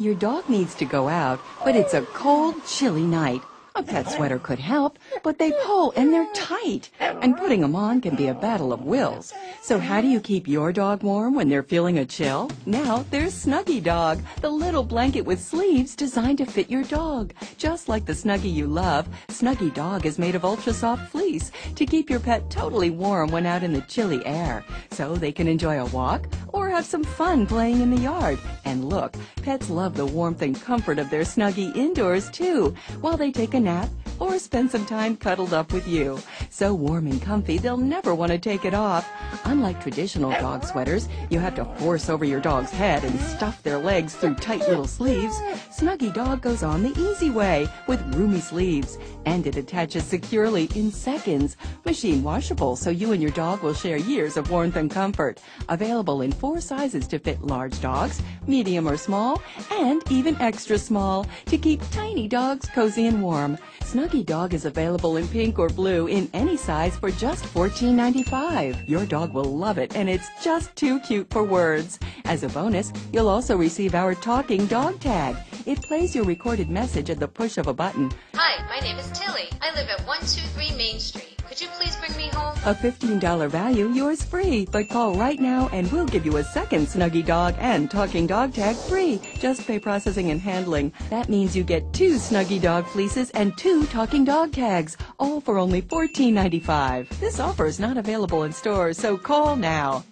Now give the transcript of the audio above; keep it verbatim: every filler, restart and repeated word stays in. Your dog needs to go out, but it's a cold, chilly night. A pet sweater could help, but they pull and they're tight. And putting them on can be a battle of wills. So how do you keep your dog warm when they're feeling a chill? Now there's Snuggie Dog, the little blanket with sleeves designed to fit your dog. Just like the Snuggie you love, Snuggie Dog is made of ultra-soft fleece to keep your pet totally warm when out in the chilly air. So they can enjoy a walk or have some fun playing in the yard. And look, pets love the warmth and comfort of their Snuggie indoors, too, while they take a nap or spend some time cuddled up with you. So warm and comfy, they'll never want to take it off. Unlike traditional dog sweaters, you have to force over your dog's head and stuff their legs through tight little sleeves. Snuggie Dog goes on the easy way with roomy sleeves, and it attaches securely in seconds. Machine washable, so you and your dog will share years of warmth and comfort. Available in four sizes to fit large dogs, medium or small, and even extra small to keep tiny dogs cozy and warm. Snuggie Dog is available in pink or blue in any size for just fourteen ninety-five. Your dog will love it, and it's just too cute for words. As a bonus, you'll also receive our talking dog tag. It plays your recorded message at the push of a button. Hi, my name is Tilly. I live at one two three Main Street. Could you please bring me home? A fifteen dollar value, yours free. But call right now and we'll give you a second Snuggie Dog and talking dog tag free. Just pay processing and handling. That means you get two Snuggie Dog fleeces and two talking dog tags, all for only fourteen ninety-five. This offer is not available in stores, so call now.